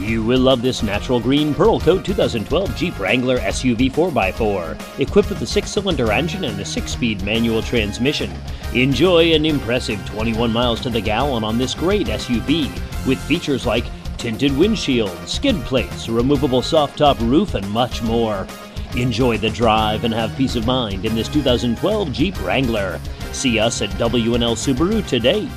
You will love this natural green pearl coat 2012 Jeep Wrangler SUV 4x4, equipped with a 6-cylinder engine and a 6-speed manual transmission. Enjoy an impressive 21 miles to the gallon on this great SUV, with features like tinted windshield, skid plates, removable soft top roof, and much more. Enjoy the drive and have peace of mind in this 2012 Jeep Wrangler. See us at WNL Subaru today.